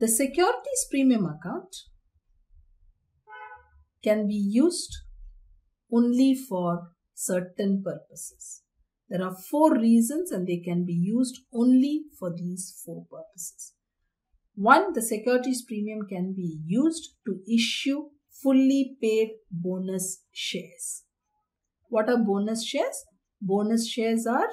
The securities premium account can be used only for certain purposes. There are 4 reasons and they can be used only for these 4 purposes. 1. The securities premium can be used to issue fully paid bonus shares. What are bonus shares? Bonus shares are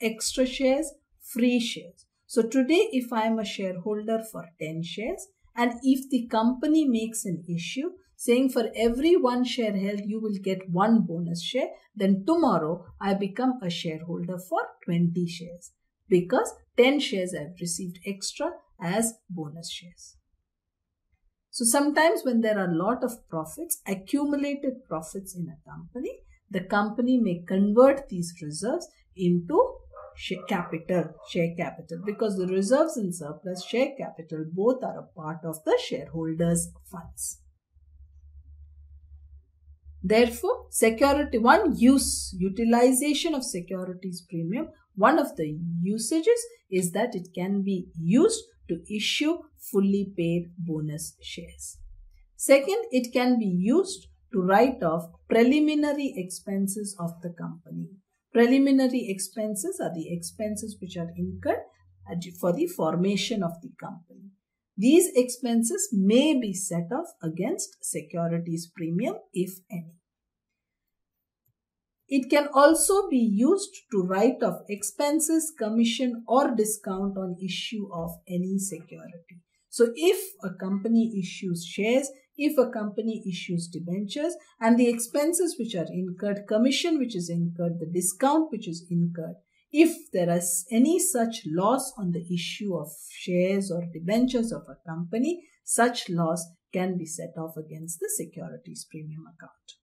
extra shares, free shares. So today if I am a shareholder for 10 shares and if the company makes an issue saying for every 1 share held you will get 1 bonus share, then tomorrow I become a shareholder for 20 shares because 10 shares I have received extra as bonus shares. So sometimes when there are a lot of profits, accumulated profits in a company, the company may convert these reserves into share capital because the reserves and surplus share capital both are a part of the shareholders' funds. Therefore, utilization of securities premium, one of the usages is that it can be used to issue fully paid bonus shares. Second, it can be used to write off preliminary expenses of the company. Preliminary expenses are the expenses which are incurred for the formation of the company. These expenses may be set off against securities premium if any. It can also be used to write off expenses, commission or discount on issue of any security. So if a company issues shares, if a company issues debentures and the expenses which are incurred, commission which is incurred, the discount which is incurred, if there is any such loss on the issue of shares or debentures of a company, such loss can be set off against the securities premium account.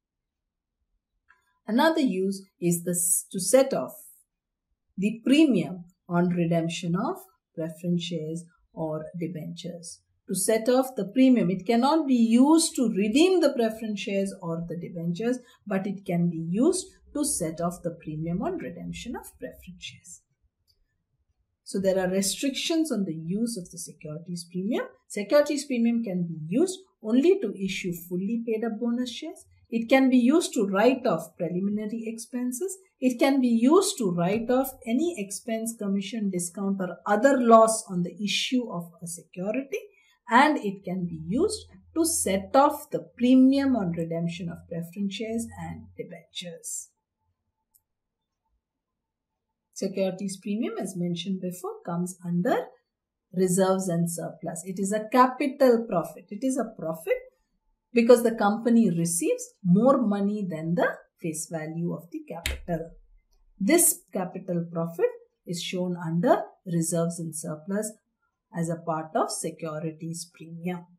Another use is to set off the premium on redemption of preference shares or debentures. To set off the premium, it cannot be used to redeem the preference shares or the debentures, but it can be used to set off the premium on redemption of preference shares. So there are restrictions on the use of the securities premium. Securities premium can be used only to issue fully paid up bonus shares. It can be used to write off preliminary expenses. It can be used to write off any expense, commission, discount or other loss on the issue of a security. And it can be used to set off the premium on redemption of preference shares and debentures. Securities premium, as mentioned before, comes under reserves and surplus. It is a capital profit. It is a profit because the company receives more money than the face value of the capital. This capital profit is shown under reserves and surplus as a part of securities premium.